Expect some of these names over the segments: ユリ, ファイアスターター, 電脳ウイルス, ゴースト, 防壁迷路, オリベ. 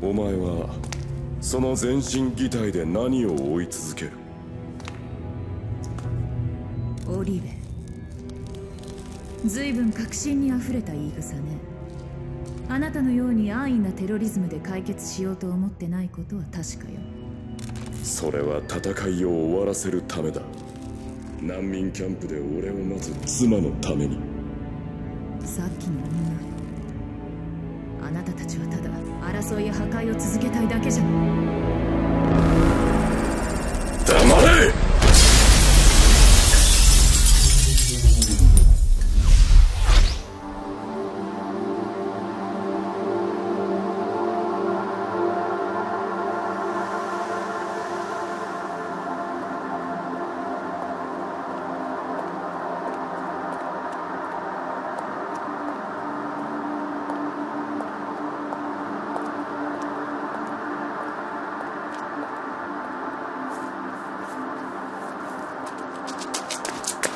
お前はその全身擬態で何を追い続ける？オリベ、随分確信にあふれた言い草ね。あなたのように安易なテロリズムで解決しようと思ってないことは確かよ。それは戦いを終わらせるためだ。難民キャンプで俺を待つ妻のために。さっきの女、あなたたちはただ争いや破壊を続けたいだけじゃない。黙れ！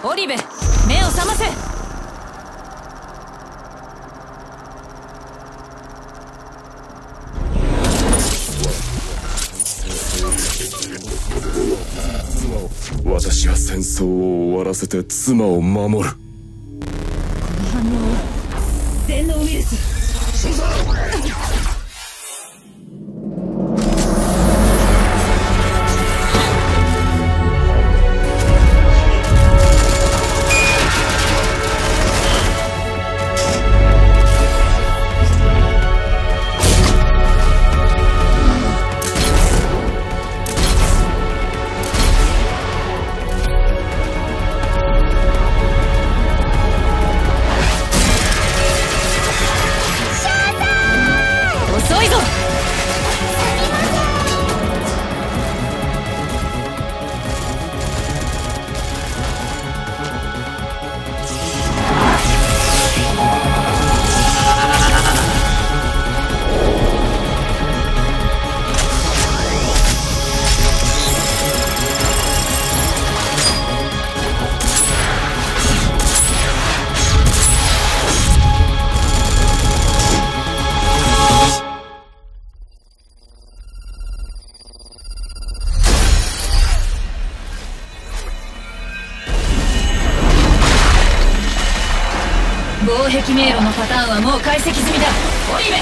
オリベ、目を覚ませ。私は戦争を終わらせて妻を守る。この反応は電脳ウイルス。防壁迷路のパターンはもう解析済みだ。オリベ！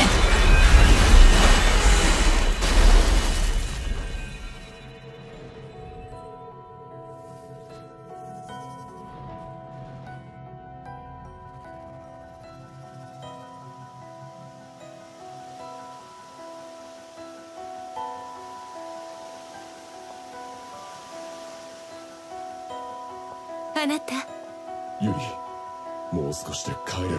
あなた、ユリ。もう少しで帰れる。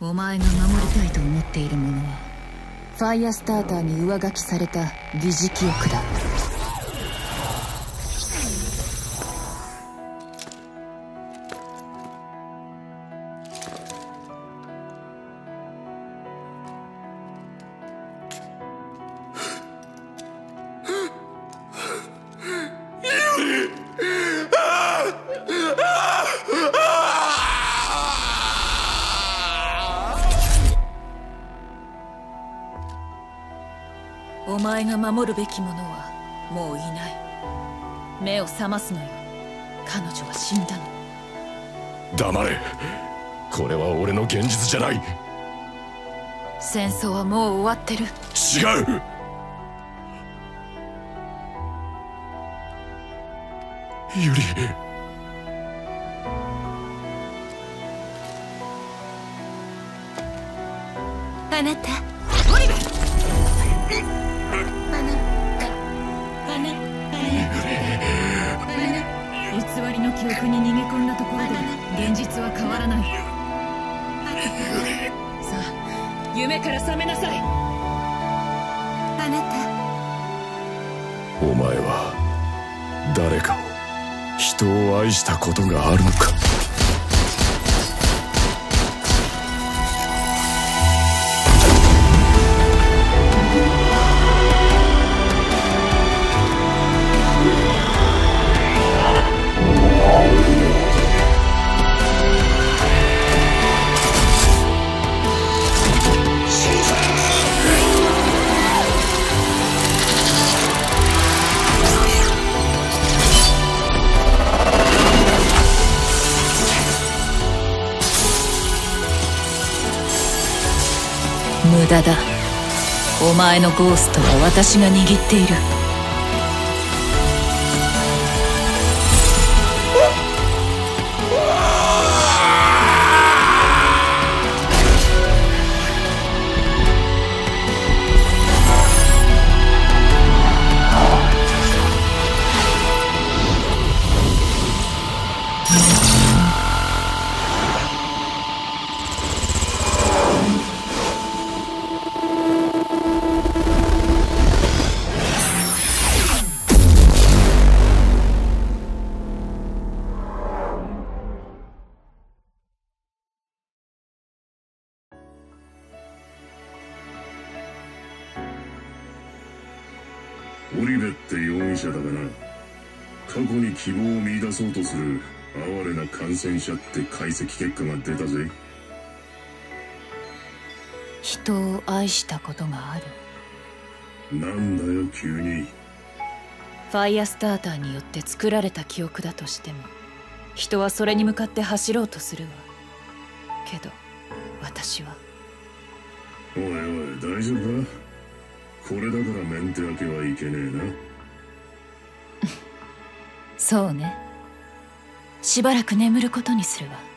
お前が守りたいと思っているものはファイアスターターに上書きされた疑似記憶だ。お前が守るべきものはもういない。目を覚ますのよ。彼女は死んだの。黙れ。これは俺の現実じゃない。戦争はもう終わってる。違う。ユリ、あなた、オリベ！偽りの記憶に逃げ込んだところで現実は変わらない。さあ、夢から覚めなさい。あなた、お前は誰かを、人を愛したことがあるのか？無駄だ。お前のゴーストは私が握っている。オリベって容疑者だがな、過去に希望を見出そうとする哀れな感染者って解析結果が出たぜ。人を愛したことがある。なんだよ急に。ファイアスターターによって作られた記憶だとしても、人はそれに向かって走ろうとするわ。けど私は。おいおい大丈夫か？これだからメンテ明けはいけねえな。そうね。しばらく眠ることにするわ。